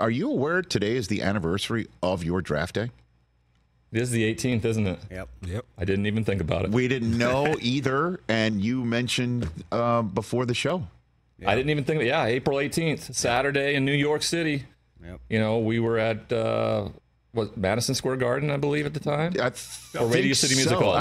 Are you aware today is the anniversary of your draft day? This is the 18th, isn't it? Yep. I didn't even think about it. We didn't know either, and you mentioned before the show. Yeah. I didn't even think. Yeah, April 18th, Saturday in New York City. Yep. You know, we were at Madison Square Garden, I believe, at the time, or Radio City Music Hall.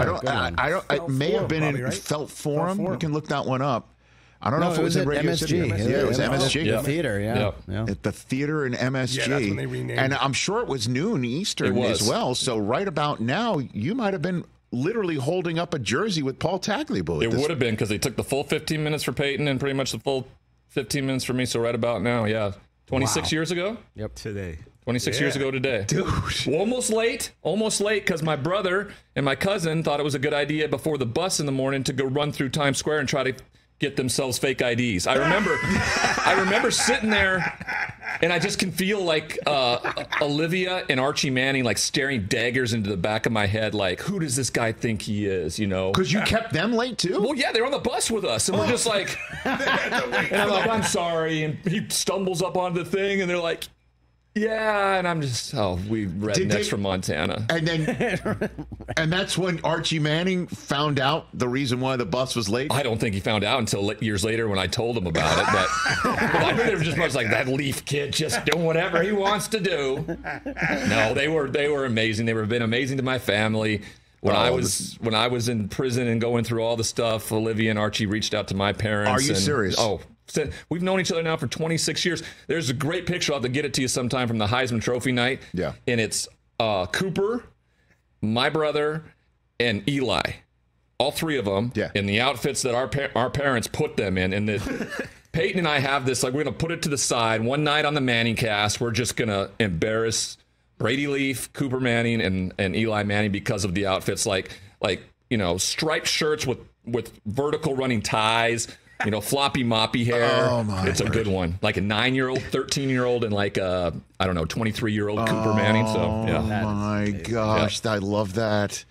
It may have been in Felt Forum. You can look that one up. I don't know if it was at Radio MSG. City. Yeah, it was MSG. Yeah. The theater, yeah. At the theater in MSG. Yeah, that's when they renamed it. I'm sure it was noon Eastern as well. So right about now, you might have been literally holding up a jersey with Paul Tagliabue. It would have been, because they took the full 15 minutes for Peyton and pretty much the full 15 minutes for me. So right about now, 26 years ago? Yep, today. 26 years ago today. Dude. Almost late, because my brother and my cousin thought it was a good idea before the bus in the morning to go run through Times Square and try to get themselves fake IDs. I remember sitting there, and I just can feel like Olivia and Archie Manning like staring daggers into the back of my head, like, who does this guy think he is, you know? Because you kept them late too? Well, yeah, they're on the bus with us, and we're just like, and I'm like, I'm sorry, and he stumbles up onto the thing, and they're like, yeah, and I'm just, we rednecks from Montana. And then, and that's when Archie Manning found out the reason why the bus was late? I don't think he found out until years later when I told him about it. But I think they were just much like, that Leaf kid just doing whatever he wants to do. No, they were amazing. They were been amazing to my family. When I was in prison and going through all the stuff, Olivia and Archie reached out to my parents. Are you serious? Oh, we've known each other now for 26 years. There's a great picture. I'll have to get it to you sometime from the Heisman Trophy night. Yeah. And it's Cooper, my brother, and Eli. All three of them in the outfits that our parents put them in. And Peyton and I have this, like, we're going to put it to the side. One night on the Manning cast, we're just going to embarrass Brady Leaf, Cooper Manning, and Eli Manning because of the outfits. Like you know, striped shirts with vertical running ties. You know, floppy moppy hair. Oh my! It's a good one. Like a 9-year-old, 13-year-old, and like a 23-year-old Cooper Manning. So yeah. Oh my gosh, I love that.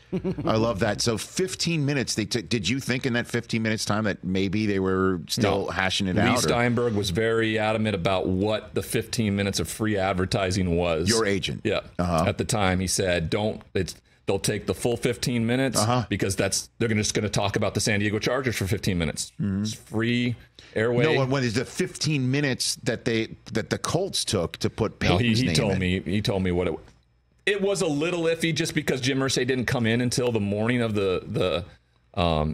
I love that. So 15 minutes. They did you think in that 15 minutes time that maybe they were still hashing it out? Lee Steinberg was very adamant about what the 15 minutes of free advertising was. Your agent, at the time, he said, "Don't." They'll take the full 15 minutes because they're just going to talk about the San Diego Chargers for 15 minutes. Mm-hmm. It's free airway. No, when is the 15 minutes that the Colts took to put Peyton's name in? He told me what it was a little iffy just because Jim Mersey didn't come in until the morning of the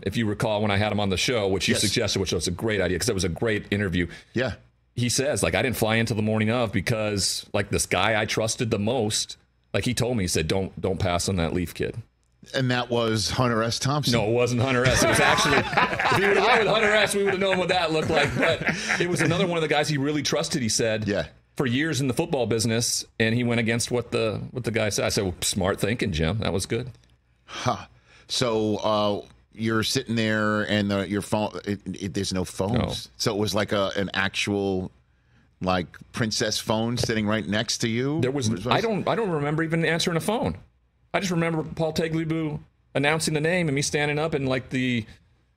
if you recall when I had him on the show, which you suggested, which was a great idea because it was a great interview. Yeah. He says, like, I didn't fly until the morning of because, like, this guy I trusted the most, like he told me, he said, don't pass on that Leaf kid. And that was Hunter S. Thompson. No, it wasn't Hunter S. It was actually, if he would have gone with Hunter S., we would have known what that looked like. But it was another one of the guys he really trusted, he said, for years in the football business, and he went against what the guy said. I said, well, smart thinking, Jim. That was good. Huh. So you're sitting there, and your phone, there's no phones. No. So it was like an actual, like, princess phone sitting right next to you. There was I don't remember even answering a phone. I just remember Paul Tagliabue announcing the name and me standing up and, like, the,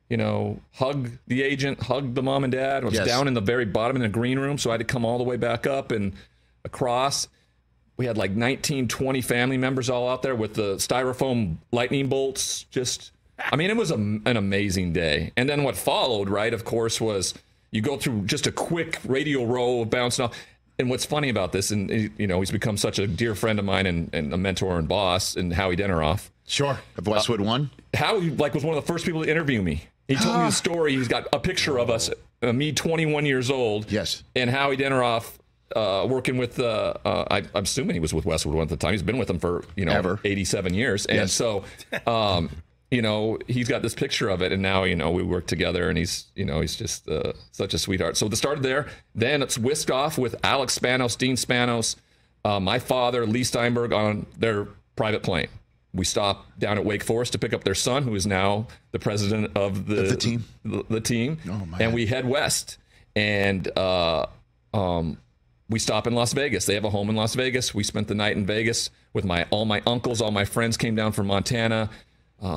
you know, hug the mom and dad. I was down in the very bottom in the green room, so I had to come all the way back up and across. We had like 19-20 family members all out there with the styrofoam lightning bolts. Just, I mean, it was an amazing day. And then what followed, right, of course, was you go through just a quick radio row of bouncing off. And what's funny about this, and, you know, he's become such a dear friend of mine and a mentor and boss, and Howie Denneroff. Sure. Of Westwood One. Howie, like, was one of the first people to interview me. He told me the story. He's got a picture of us, me 21 years old. Yes. And Howie Denneroff working with, I'm assuming he was with Westwood One at the time. He's been with them for, you know, ever. 87 years. And so, you know, he's got this picture of it, and now, you know, we work together, and he's, you know, he's just such a sweetheart. So it started there. Then it's whisked off with Alex Spanos, Dean Spanos, my father, Lee Steinberg, on their private plane. We stopped down at Wake Forest to pick up their son, who is now the president of the team. The team. Oh, my. And we head west, and we stop in Las Vegas. They have a home in Las Vegas. We spent the night in Vegas with all my uncles. All my friends came down from Montana.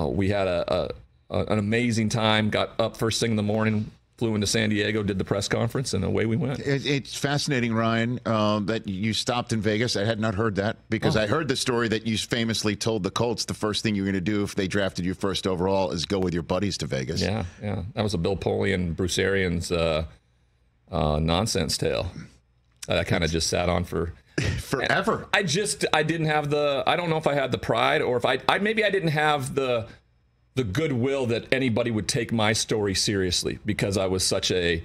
We had an amazing time, got up first thing in the morning, flew into San Diego, did the press conference, and away we went. It's fascinating, Ryan, that you stopped in Vegas. I had not heard that, because I heard the story that you famously told the Colts the first thing you were going to do if they drafted you first overall is go with your buddies to Vegas. Yeah, yeah. That was a Bill Polian, Bruce Arians nonsense tale that I kind of just sat on for... forever. I didn't have the, I don't know if I had the pride or if I maybe I didn't have the goodwill that anybody would take my story seriously because I was such a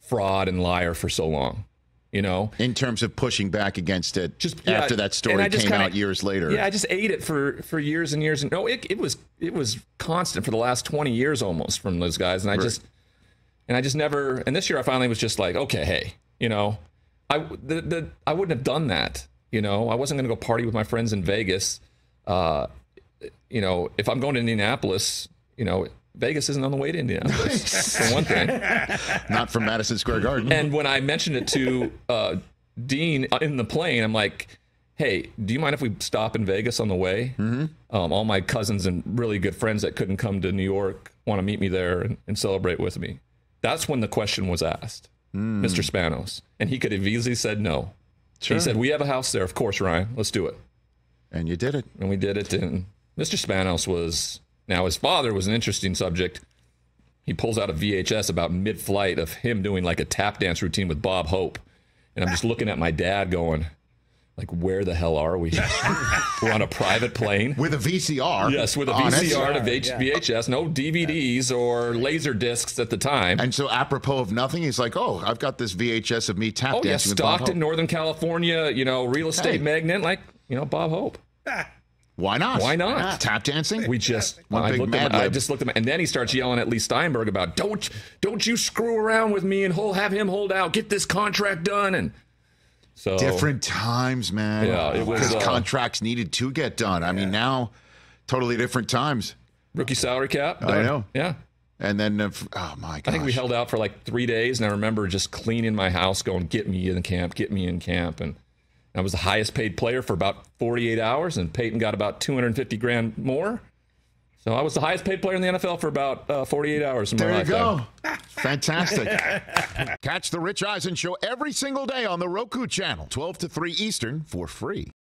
fraud and liar for so long, you know? In terms of pushing back against it after that story came out years later. Yeah, I just ate it for years and years. And no, it was constant for the last 20 years almost from those guys. And I just never, and this year I finally was just like, okay, hey, you know, I wouldn't have done that, you know. I wasn't going to go party with my friends in Vegas. You know, if I'm going to Indianapolis, you know, Vegas isn't on the way to Indianapolis, for one thing. Not from Madison Square Garden. And when I mentioned it to Dean in the plane, I'm like, hey, do you mind if we stop in Vegas on the way? Mm-hmm. All my cousins and really good friends that couldn't come to New York want to meet me there and celebrate with me. That's when the question was asked. Mr. Spanos, and he could have easily said no. Sure. He said, we have a house there. Of course, Ryan, let's do it. And you did it. And we did it. And Mr. Spanos was, now his father was an interesting subject. He pulls out a VHS about mid-flight of him doing like a tap dance routine with Bob Hope. And I'm just looking at my dad going, like, where the hell are we? We're on a private plane. With a VCR. Yes, with a VCR to VHS. No DVDs or laser discs at the time. And so apropos of nothing, he's like, oh, I've got this VHS of me tap dancing with Bob Hope. Stockton, Northern California, you know, real estate magnate, like, you know, Bob Hope. Why not? Why not? Yeah. Tap dancing? We just, I just looked at him, and then he starts yelling at Lee Steinberg about, don't you screw around with me and have him hold out. Get this contract done. And... So, different times, man. Yeah, it was because contracts needed to get done. I mean, now, totally different times. Rookie salary cap. Done. I know. Yeah. And then, oh my gosh. I think we held out for like 3 days, and I remember just cleaning my house, going, "Get me in camp, get me in camp." And I was the highest paid player for about 48 hours, and Peyton got about 250 grand more. So I was the highest paid player in the NFL for about 48 hours in my lifetime. There you go. Fantastic. Catch The Rich Eisen Show every single day on the Roku Channel, 12 to 3 Eastern, for free.